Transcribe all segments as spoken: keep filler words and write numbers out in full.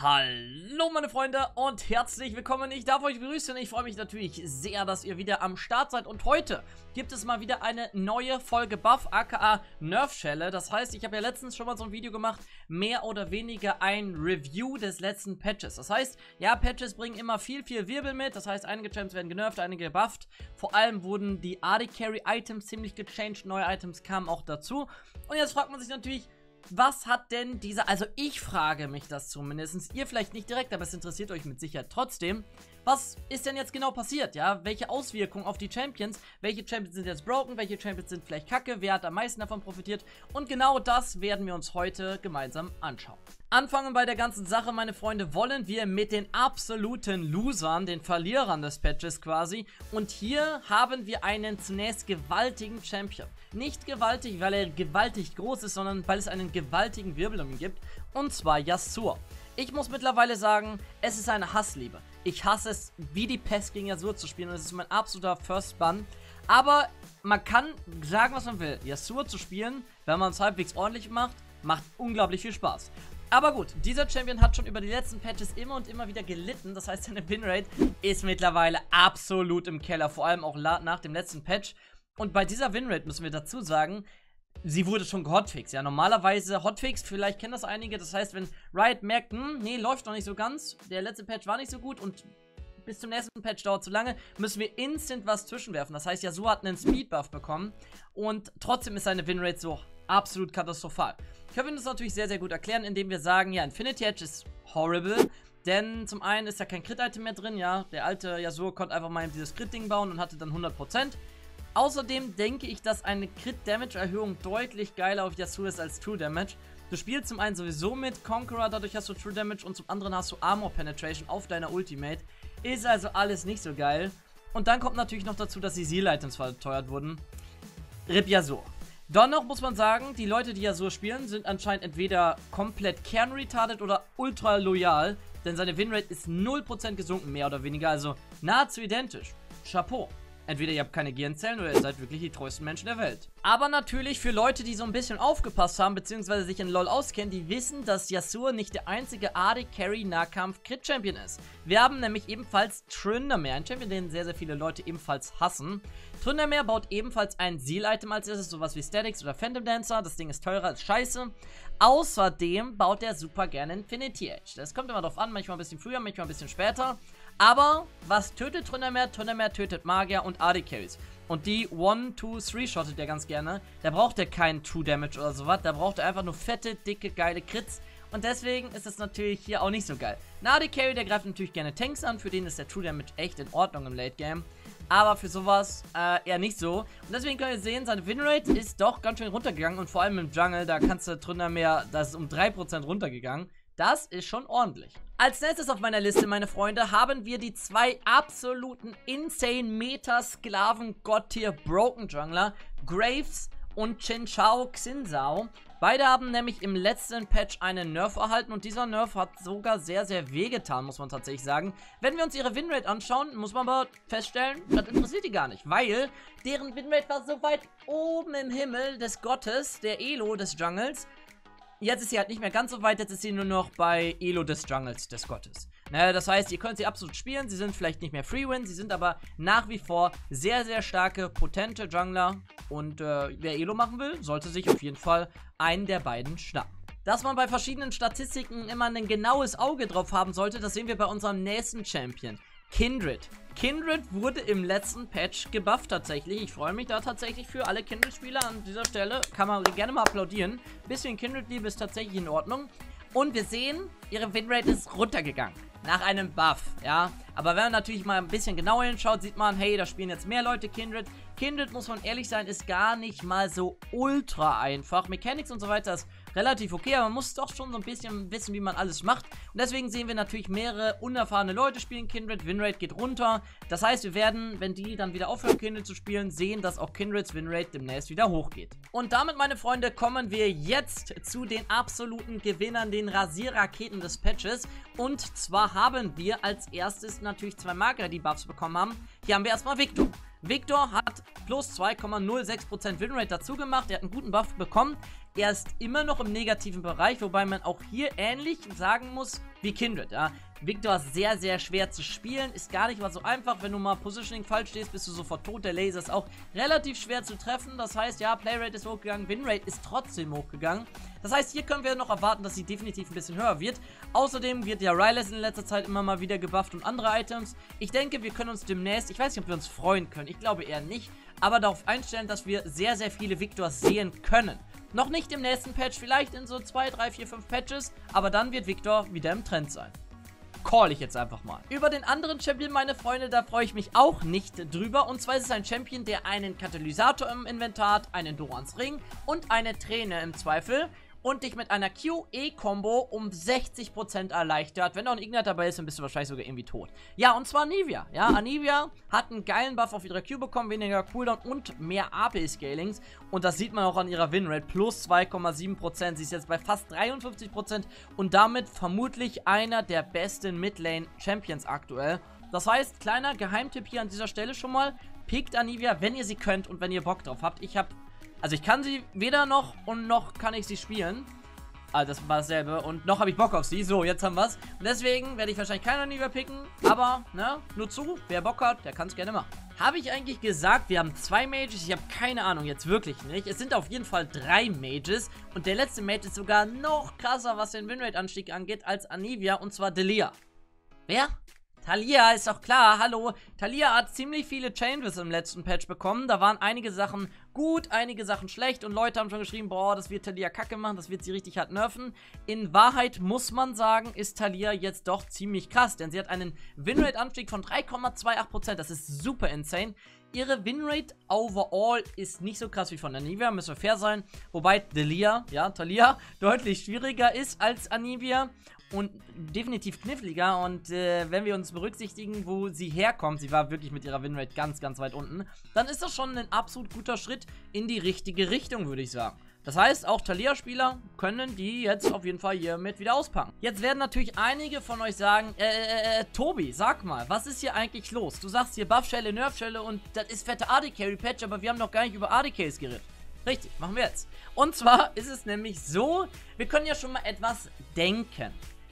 Hallo meine Freunde und herzlich willkommen, ich darf euch begrüßen, ich freue mich natürlich sehr, dass ihr wieder am Start seid und heute gibt es mal wieder eine neue Folge Buff aka Nerf-Schelle, das heißt, ich habe ja letztens schon mal so ein Video gemacht, mehr oder weniger ein Review des letzten Patches, das heißt, ja, Patches bringen immer viel, viel Wirbel mit, das heißt, einige Champs werden genervt, einige gebufft, vor allem wurden die A D Carry Items ziemlich gechanged, neue Items kamen auch dazu und jetzt fragt man sich natürlich, was hat denn dieser, also ich frage mich das zumindest, ihr vielleicht nicht direkt, aber es interessiert euch mit Sicherheit trotzdem, was ist denn jetzt genau passiert, ja, welche Auswirkungen auf die Champions, welche Champions sind jetzt broken, welche Champions sind vielleicht kacke, wer hat am meisten davon profitiert und genau das werden wir uns heute gemeinsam anschauen. Anfangen bei der ganzen Sache, meine Freunde, wollen wir mit den absoluten Losern, den Verlierern des Patches quasi. Und hier haben wir einen zunächst gewaltigen Champion. Nicht gewaltig, weil er gewaltig groß ist, sondern weil es einen gewaltigen Wirbel um ihn gibt. Und zwar Yasuo. Ich muss mittlerweile sagen, es ist eine Hassliebe. Ich hasse es, wie die Pest gegen Yasuo zu spielen und es ist mein absoluter First Ban. Aber man kann sagen, was man will. Yasuo zu spielen, wenn man es halbwegs ordentlich macht, macht unglaublich viel Spaß. Aber gut, dieser Champion hat schon über die letzten Patches immer und immer wieder gelitten. Das heißt, seine Winrate ist mittlerweile absolut im Keller. Vor allem auch nach dem letzten Patch. Und bei dieser Winrate müssen wir dazu sagen, sie wurde schon gehotfixt. Ja, normalerweise hotfixt, vielleicht kennen das einige. Das heißt, wenn Riot merkt, hm, nee, läuft noch nicht so ganz. Der letzte Patch war nicht so gut und bis zum nächsten Patch dauert zu lange, müssen wir instant was zwischenwerfen. Das heißt, Yasuo hat einen Speedbuff bekommen und trotzdem ist seine Winrate so absolut katastrophal. Können wir das natürlich sehr, sehr gut erklären, indem wir sagen, ja, Infinity Edge ist horrible, denn zum einen ist da kein Crit-Item mehr drin, ja, der alte Yasuo konnte einfach mal dieses Crit-Ding bauen und hatte dann hundert Prozent. Außerdem denke ich, dass eine Crit-Damage-Erhöhung deutlich geiler auf Yasuo ist als True-Damage. Du spielst zum einen sowieso mit Conqueror, dadurch hast du True-Damage und zum anderen hast du Armor-Penetration auf deiner Ultimate. Ist also alles nicht so geil. Und dann kommt natürlich noch dazu, dass die Seal-Items verteuert wurden. R I P Yasuo. Dann noch muss man sagen, die Leute, die Yasuo spielen, sind anscheinend entweder komplett kernretarded oder ultra loyal, denn seine Winrate ist null Prozent gesunken, mehr oder weniger, also nahezu identisch. Chapeau. Entweder ihr habt keine Gehirnzellen oder ihr seid wirklich die treuesten Menschen der Welt. Aber natürlich für Leute, die so ein bisschen aufgepasst haben, beziehungsweise sich in LoL auskennen, die wissen, dass Yasuo nicht der einzige A D Carry Nahkampf Crit Champion ist. Wir haben nämlich ebenfalls Tryndamere, ein Champion, den sehr, sehr viele Leute ebenfalls hassen. Tryndamere baut ebenfalls ein Seal-Item als erstes, sowas wie Statics oder Phantom Dancer. Das Ding ist teurer als Scheiße. Außerdem baut er super gerne Infinity Edge. Das kommt immer drauf an, manchmal ein bisschen früher, manchmal ein bisschen später. Aber was tötet Tryndamere? Tryndamere tötet Magier und A D Carries. Und die eins, zwei, drei-shottet er ganz gerne. Da braucht er keinen True Damage oder sowas. Da braucht er einfach nur fette, dicke, geile Crits. Und deswegen ist es natürlich hier auch nicht so geil. Ein A D Carry, der greift natürlich gerne Tanks an. Für den ist der True Damage echt in Ordnung im Late Game. Aber für sowas äh, eher nicht so. Und deswegen könnt ihr sehen, seine Winrate ist doch ganz schön runtergegangen. Und vor allem im Jungle, da kannst du Tryndamere, das ist um drei Prozent runtergegangen. Das ist schon ordentlich. Als nächstes auf meiner Liste, meine Freunde, haben wir die zwei absoluten insane Meta-Sklaven-Gott-Tier-Broken-Jungler, Graves und Xin Zhao, Xin Zhao. Beide haben nämlich im letzten Patch einen Nerf erhalten und dieser Nerf hat sogar sehr, sehr wehgetan, muss man tatsächlich sagen. Wenn wir uns ihre Winrate anschauen, muss man aber feststellen, das interessiert die gar nicht, weil deren Winrate war so weit oben im Himmel des Gottes, der Elo des Jungles. Jetzt ist sie halt nicht mehr ganz so weit, jetzt ist sie nur noch bei Elo des Jungles, des Gottes. Naja, das heißt, ihr könnt sie absolut spielen, sie sind vielleicht nicht mehr Free-Win, sie sind aber nach wie vor sehr, sehr starke, potente Jungler. Und äh, wer Elo machen will, sollte sich auf jeden Fall einen der beiden schnappen. Dass man bei verschiedenen Statistiken immer ein genaues Auge drauf haben sollte, das sehen wir bei unserem nächsten Champion, Kindred. Kindred wurde im letzten Patch gebufft tatsächlich. Ich freue mich da tatsächlich für alle Kindred-Spieler an dieser Stelle. Kann man gerne mal applaudieren. Ein bisschen Kindred-Liebe ist tatsächlich in Ordnung. Und wir sehen, ihre Winrate ist runtergegangen. Nach einem Buff, ja. Aber wenn man natürlich mal ein bisschen genauer hinschaut, sieht man, hey, da spielen jetzt mehr Leute Kindred. Kindred, muss man ehrlich sein, ist gar nicht mal so ultra einfach. Mechanics und so weiter ist relativ okay, aber man muss doch schon so ein bisschen wissen, wie man alles macht. Und deswegen sehen wir natürlich mehrere unerfahrene Leute spielen Kindred. Winrate geht runter. Das heißt, wir werden, wenn die dann wieder aufhören, Kindred zu spielen, sehen, dass auch Kindreds Winrate demnächst wieder hochgeht. Und damit, meine Freunde, kommen wir jetzt zu den absoluten Gewinnern, den Rasierraketen des Patches. Und zwar haben wir als erstes natürlich zwei Magier, die Buffs bekommen haben. Hier haben wir erstmal Viktor. Viktor hat plus zwei Komma null sechs Prozent Winrate dazu gemacht. Er hat einen guten Buff bekommen. Er ist immer noch im negativen Bereich, wobei man auch hier ähnlich sagen muss, wie Kindred, ja. Viktor ist sehr, sehr schwer zu spielen, ist gar nicht mal so einfach, wenn du mal Positioning falsch stehst, bist du sofort tot, der Laser ist auch relativ schwer zu treffen, das heißt, ja, Playrate ist hochgegangen, Winrate ist trotzdem hochgegangen, das heißt, hier können wir noch erwarten, dass sie definitiv ein bisschen höher wird, außerdem wird ja Ryze in letzter Zeit immer mal wieder gebufft und andere Items, ich denke, wir können uns demnächst, ich weiß nicht, ob wir uns freuen können, ich glaube eher nicht, aber darauf einstellen, dass wir sehr, sehr viele Viktors sehen können. Noch nicht im nächsten Patch, vielleicht in so zwei, drei, vier, fünf Patches, aber dann wird Viktor wieder im Trend sein. Call ich jetzt einfach mal. Über den anderen Champion, meine Freunde, da freue ich mich auch nicht drüber. Und zwar ist es ein Champion, der einen Katalysator im Inventar hat, einen Dorans Ring und eine Träne im Zweifel und dich mit einer Q E-Kombo um sechzig Prozent erleichtert. Wenn noch ein Ignite dabei ist, dann bist du wahrscheinlich sogar irgendwie tot. Ja, und zwar Anivia. Ja, Anivia hat einen geilen Buff auf ihrer Q bekommen, weniger Cooldown und mehr A P-Scalings. Und das sieht man auch an ihrer Winrate. Plus zwei Komma sieben Prozent. Sie ist jetzt bei fast dreiundfünfzig Prozent und damit vermutlich einer der besten Midlane-Champions aktuell. Das heißt, kleiner Geheimtipp hier an dieser Stelle schon mal. Pickt Anivia, wenn ihr sie könnt und wenn ihr Bock drauf habt. Ich habe... Also ich kann sie weder noch und noch kann ich sie spielen. Also das war dasselbe und noch habe ich Bock auf sie. So, jetzt haben wir es. Und deswegen werde ich wahrscheinlich keiner lieber picken. Aber, ne, nur zu. Wer Bock hat, der kann es gerne machen. Habe ich eigentlich gesagt, wir haben zwei Mages? Ich habe keine Ahnung, jetzt wirklich nicht. Es sind auf jeden Fall drei Mages. Und der letzte Mage ist sogar noch krasser, was den Winrate-Anstieg angeht, als Anivia. Und zwar Taliyah. Wer? Taliyah, ist doch klar, hallo. Taliyah hat ziemlich viele Changes im letzten Patch bekommen. Da waren einige Sachen gut, einige Sachen schlecht und Leute haben schon geschrieben, boah, das wird Taliyah kacke machen, das wird sie richtig hart nerven. In Wahrheit muss man sagen, ist Taliyah jetzt doch ziemlich krass, denn sie hat einen Winrate-Anstieg von drei Komma zwei acht Prozent, das ist super insane. Ihre Winrate overall ist nicht so krass wie von Anivia, müssen wir fair sein. Wobei Taliyah, ja, Taliyah deutlich schwieriger ist als Anivia. Und definitiv kniffliger und äh, wenn wir uns berücksichtigen, wo sie herkommt, sie war wirklich mit ihrer Winrate ganz, ganz weit unten, dann ist das schon ein absolut guter Schritt in die richtige Richtung, würde ich sagen. Das heißt, auch Taliyah-Spieler können die jetzt auf jeden Fall hiermit wieder auspacken. Jetzt werden natürlich einige von euch sagen, äh, äh, Tobi, sag mal, was ist hier eigentlich los? Du sagst hier Buff-Schelle, Nerf-Schelle und das ist fette A D-Carry-Patch, aber wir haben noch gar nicht über A D-Carries geredet. Richtig, machen wir jetzt. Und zwar ist es nämlich so, wir können ja schon mal etwas denken.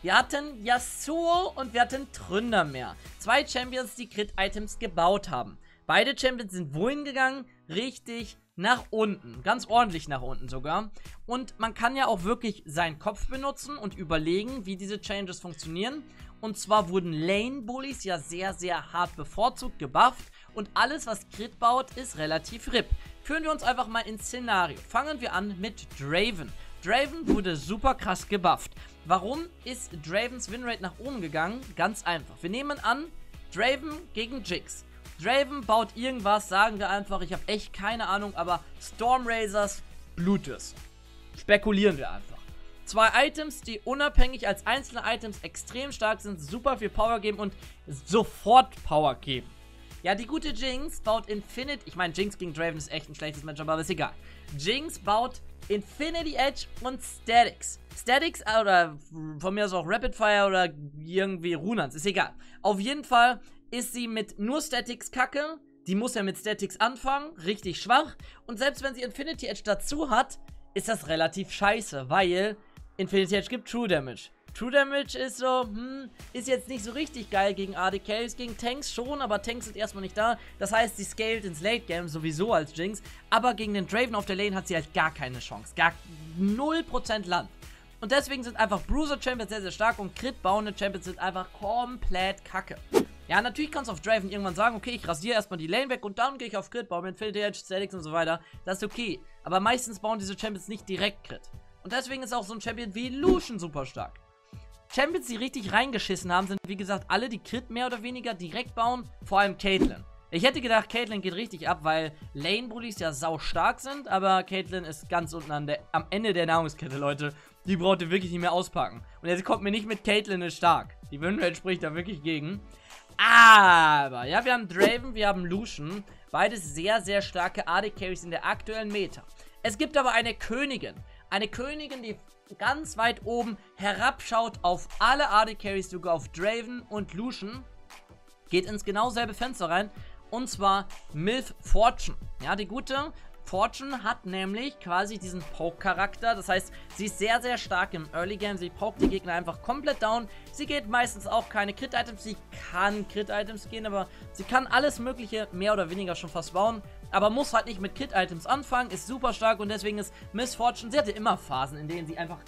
Wir hatten Yasuo und wir hatten Tryndamere. Zwei Champions, die Crit-Items gebaut haben. Beide Champions sind wohin gegangen? Richtig nach unten. Ganz ordentlich nach unten sogar. Und man kann ja auch wirklich seinen Kopf benutzen und überlegen, wie diese Changes funktionieren. Und zwar wurden Lane-Bullies ja sehr, sehr hart bevorzugt, gebufft. Und alles, was Crit baut, ist relativ R I P. Führen wir uns einfach mal ins Szenario. Fangen wir an mit Draven. Draven wurde super krass gebufft. Warum ist Dravens Winrate nach oben gegangen? Ganz einfach. Wir nehmen an, Draven gegen Jinx. Draven baut irgendwas, sagen wir einfach, ich habe echt keine Ahnung, aber Stormrazers Blutes. Spekulieren wir einfach. Zwei Items, die unabhängig als einzelne Items extrem stark sind, super viel Power geben und sofort Power geben. Ja, die gute Jinx baut Infinity... Ich meine, Jinx gegen Draven ist echt ein schlechtes Matchup, aber ist egal. Jinx baut Infinity Edge und Statics. Statics oder von mir aus auch Rapid Fire oder irgendwie Runans, ist egal. Auf jeden Fall ist sie mit nur Statics kacke. Die muss ja mit Statics anfangen, richtig schwach. Und selbst wenn sie Infinity Edge dazu hat, ist das relativ scheiße, weil Infinity Edge gibt True Damage. True Damage ist so, hm, ist jetzt nicht so richtig geil gegen A D Ks, gegen Tanks schon, aber Tanks sind erstmal nicht da. Das heißt, sie scaled ins Late Game sowieso als Jinx, aber gegen den Draven auf der Lane hat sie halt gar keine Chance, gar null Prozent Land. Und deswegen sind einfach Bruiser-Champions sehr, sehr stark und Crit-bauende Champions sind einfach komplett kacke. Ja, natürlich kannst du auf Draven irgendwann sagen, okay, ich rasiere erstmal die Lane weg und dann gehe ich auf Crit, baue mir Infinity Edge, Statics und so weiter. Das ist okay, aber meistens bauen diese Champions nicht direkt Crit. Und deswegen ist auch so ein Champion wie Lucian super stark. Champions, die richtig reingeschissen haben, sind wie gesagt alle, die Crit mehr oder weniger direkt bauen, vor allem Caitlyn. Ich hätte gedacht, Caitlyn geht richtig ab, weil Lane-Bullies ja sau stark sind, aber Caitlyn ist ganz unten an der, am Ende der Nahrungskette, Leute. Die braucht ihr wirklich nicht mehr auspacken. Und jetzt kommt mir nicht mit, Caitlyn ist stark. Die Winrate spricht da wirklich gegen. Aber, ja, wir haben Draven, wir haben Lucian. Beides sehr, sehr starke A D-Carries in der aktuellen Meta. Es gibt aber eine Königin. Eine Königin, die ganz weit oben herabschaut auf alle A D-Carries, sogar auf Draven und Lucian. Geht ins genau selbe Fenster rein. Und zwar Miss Fortune. Ja, die gute Fortune hat nämlich quasi diesen Poke-Charakter, das heißt, sie ist sehr, sehr stark im Early-Game, sie pokt die Gegner einfach komplett down, sie geht meistens auch keine Crit-Items, sie kann Crit-Items gehen, aber sie kann alles mögliche mehr oder weniger schon fast bauen, aber muss halt nicht mit Crit-Items anfangen, ist super stark und deswegen ist Miss Fortune, sie hatte immer Phasen, in denen sie einfach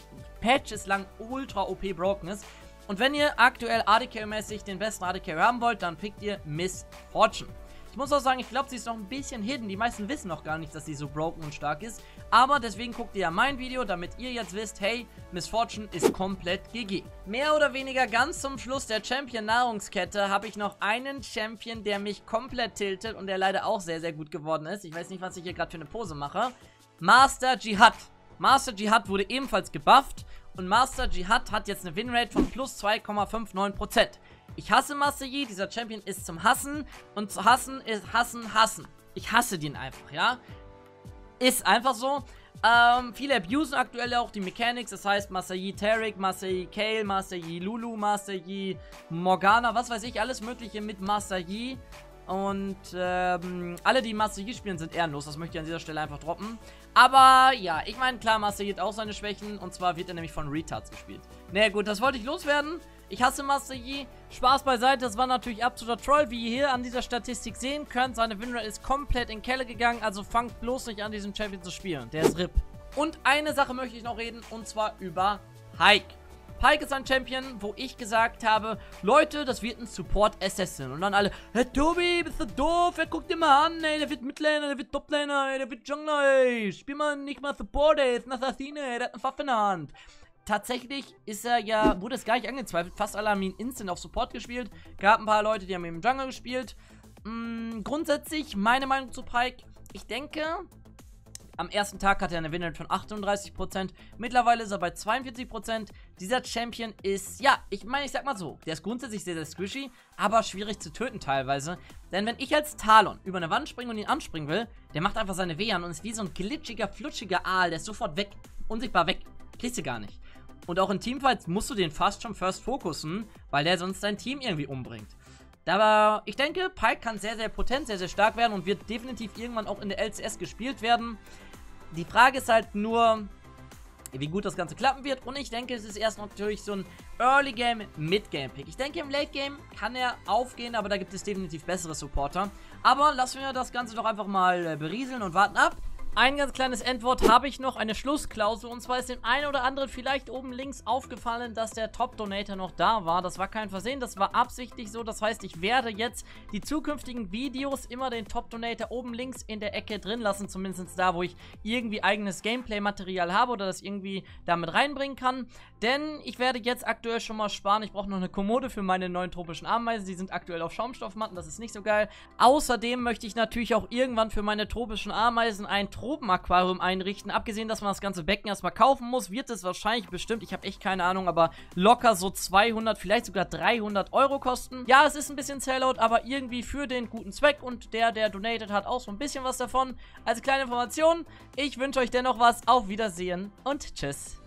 Patches lang ultra O P broken ist. Und wenn ihr aktuell A D C-mäßig den besten A D C haben wollt, dann pickt ihr Miss Fortune. Ich muss auch sagen, ich glaube, sie ist noch ein bisschen hidden. Die meisten wissen noch gar nicht, dass sie so broken und stark ist. Aber deswegen guckt ihr ja mein Video, damit ihr jetzt wisst, hey, Miss Fortune ist komplett G G. Mehr oder weniger ganz zum Schluss der Champion-Nahrungskette habe ich noch einen Champion, der mich komplett tiltet und der leider auch sehr, sehr gut geworden ist. Ich weiß nicht, was ich hier gerade für eine Pose mache. Master Jihad. Master Jihad wurde ebenfalls gebufft. Und Master Jihad hat jetzt eine Winrate von plus zwei Komma neunundfünfzig Prozent. Ich hasse Master Yi, dieser Champion ist zum Hassen. Und zu hassen ist hassen, hassen. Ich hasse den einfach, ja. Ist einfach so. Ähm, viele abusen aktuell auch die Mechanics. Das heißt, Master Yi Tarik, Master Yi Kale, Master Yi Lulu, Master Yi Morgana, was weiß ich, alles mögliche mit Master Yi. Und ähm, alle, die Master Yi spielen, sind ehrenlos. Das möchte ich an dieser Stelle einfach droppen. Aber ja, ich meine, klar, Master Yi hat auch seine Schwächen. Und zwar wird er nämlich von Retards gespielt. Na gut, das wollte ich loswerden. Ich hasse Master Yi. Spaß beiseite, das war natürlich absoluter Troll, wie ihr hier an dieser Statistik sehen könnt. Seine Winrate ist komplett in den Keller gegangen. Also fangt bloß nicht an, diesen Champion zu spielen. Der ist R I P. Und eine Sache möchte ich noch reden, und zwar über Pyke. Pyke ist ein Champion, wo ich gesagt habe, Leute, das wird ein Support-Assassin. Und dann alle, hey Tobi, bist du doof, er guckt immer an, ey, der wird Midlaner, der wird Toplaner, ey, der wird Jungler, ey, spiel mal nicht mal Support, ey, ist ein Assassine, ey, der hat eine Waffe in der Hand. Tatsächlich ist er ja, wurde es gar nicht angezweifelt, fast alle haben ihn instant auf Support gespielt, gab ein paar Leute, die haben ihn im Jungle gespielt. Hm, grundsätzlich, meine Meinung zu Pyke, ich denke... Am ersten Tag hat er eine Winrate von achtunddreißig Prozent. Mittlerweile ist er bei zweiundvierzig Prozent. Dieser Champion ist, ja, ich meine, ich sag mal so, der ist grundsätzlich sehr, sehr squishy, aber schwierig zu töten teilweise. Denn wenn ich als Talon über eine Wand springe und ihn anspringen will, der macht einfach seine Wehen und ist wie so ein glitschiger, flutschiger Aal. Der ist sofort weg, unsichtbar weg. Kriegst du gar nicht. Und auch in Teamfights musst du den fast schon first fokussen, weil der sonst dein Team irgendwie umbringt. Aber ich denke, Pyke kann sehr, sehr potent, sehr, sehr stark werden und wird definitiv irgendwann auch in der L C S gespielt werden. Die Frage ist halt nur, wie gut das Ganze klappen wird. Und ich denke, es ist erst natürlich so ein Early-Game-Mid-Game-Pick. Ich denke, im Late-Game kann er aufgehen, aber da gibt es definitiv bessere Supporter. Aber lassen wir das Ganze doch einfach mal berieseln und warten ab. Ein ganz kleines Endwort habe ich noch, eine Schlussklausel, und zwar ist dem einen oder anderen vielleicht oben links aufgefallen, dass der Top-Donator noch da war. Das war kein Versehen, das war absichtlich so, das heißt, ich werde jetzt die zukünftigen Videos immer den Top-Donator oben links in der Ecke drin lassen, zumindest da, wo ich irgendwie eigenes Gameplay-Material habe oder das irgendwie damit reinbringen kann, denn ich werde jetzt aktuell schon mal sparen, ich brauche noch eine Kommode für meine neuen tropischen Ameisen, die sind aktuell auf Schaumstoffmatten, das ist nicht so geil. Außerdem möchte ich natürlich auch irgendwann für meine tropischen Ameisen ein Tropenaquarium einrichten. Abgesehen, dass man das ganze Becken erstmal kaufen muss, wird es wahrscheinlich bestimmt, ich habe echt keine Ahnung, aber locker so zweihundert, vielleicht sogar dreihundert Euro kosten. Ja, es ist ein bisschen Sellout, aber irgendwie für den guten Zweck und der, der donated hat, auch so ein bisschen was davon. Also kleine Information, ich wünsche euch dennoch was, auf Wiedersehen und tschüss.